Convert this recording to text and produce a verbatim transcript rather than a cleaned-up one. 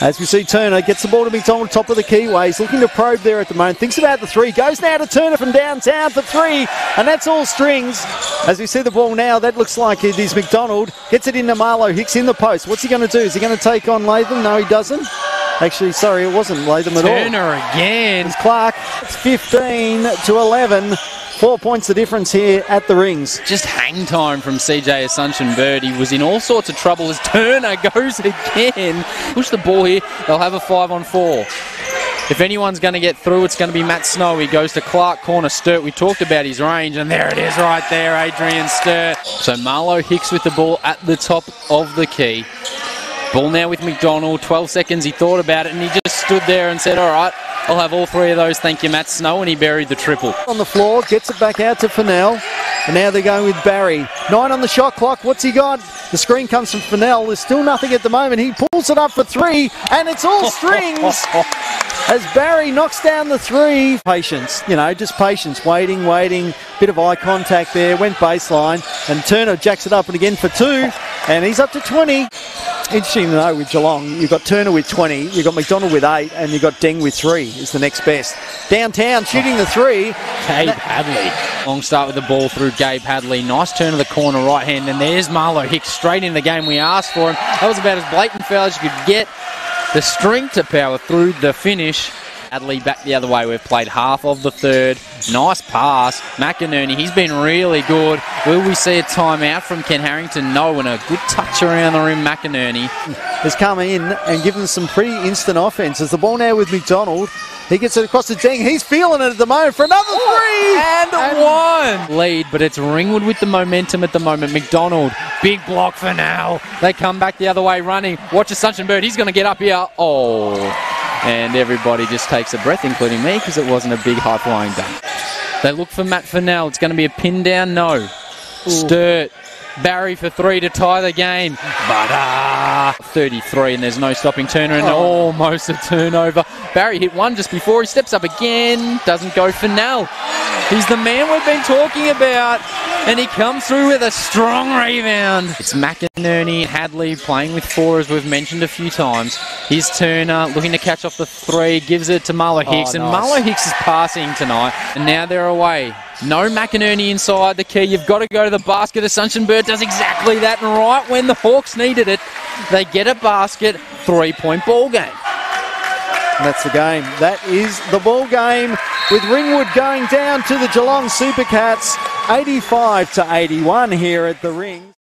As we see, Turner gets the ball to McDonald, top of the Kiwis, looking to probe there at the moment. Thinks about the three, goes now to Turner from downtown for three, and that's all strings. As we see the ball now, that looks like it is McDonald. Gets it into Marlowe Hicks in the post. What's he going to do? Is he going to take on Latham? No, he doesn't. Actually, sorry, it wasn't Latham at all. Turner again. It's Clark. It's fifteen to eleven. Four points the difference here at the rings. Just hang time from C J Assumption Bird. He was in all sorts of trouble as Turner goes again. Push the ball here. They'll have a five on four. If anyone's going to get through, it's going to be Matt Snow. He goes to Clark, corner Sturt. We talked about his range, and there it is right there, Adrian Sturt. So Marlowe Hicks with the ball at the top of the key. Ball now with McDonald. twelve seconds. He thought about it, and he just stood there and said, all right, I'll have all three of those, thank you, Matt Snow, and he buried the triple. On the floor, gets it back out to Fennell, and now they're going with Barry. Nine on the shot clock, what's he got? The screen comes from Fennell, there's still nothing at the moment. He pulls it up for three, and it's all strings as Barry knocks down the three. Patience, you know, just patience, waiting, waiting, bit of eye contact there, went baseline, and Turner jacks it up and again for two, and he's up to twenty. Interesting though with Geelong, you've got Turner with twenty, you've got McDonald with eight, and you've got Deng with three. Is the next best. Downtown shooting the three. Gabe Hadley. Long start with the ball through Gabe Hadley. Nice turn of the corner right hand. And there's Marlowe Hicks straight in the game we asked for him. That was about as blatant foul as you could get. The strength to power through the finish. Hadley back the other way. We've played half of the third. Nice pass. McInerney, he's been really good. Will we see a timeout from Ken Harrington? No, and a good touch around the rim, McInerney. Has come in and given some pretty instant offense. There's the ball now with McDonald. He gets it across to Deng. He's feeling it at the moment for another three. And, and one. Lead, but it's Ringwood with the momentum at the moment. McDonald, big block for now. They come back the other way running. Watch Assumption Bird. He's going to get up here. Oh. And everybody just takes a breath, including me, because it wasn't a big high-flying dunk. They look for Matt Fennell. It's going to be a pin down. No. Ooh. Sturt. Barry for three to tie the game. But ah, thirty-three, and there's no stopping Turner, and oh. Almost a turnover. Barry hit one just before. He steps up again. Doesn't go. Fennell. He's the man we've been talking about, and he comes through with a strong rebound. It's McInerney and Hadley playing with four, as we've mentioned a few times. Here's Turner looking to catch off the three, gives it to Marlowe Hicks, oh, nice. And Marlowe Hicks is passing tonight, and now they're away. No McInerney inside the key. You've got to go to the basket. Assumption Bird does exactly that, and right when the Hawks needed it, they get a basket, three-point ball game. And that's the game. That is the ball game with Ringwood going down to the Geelong Supercats, eighty-five to eighty-one here at the ring.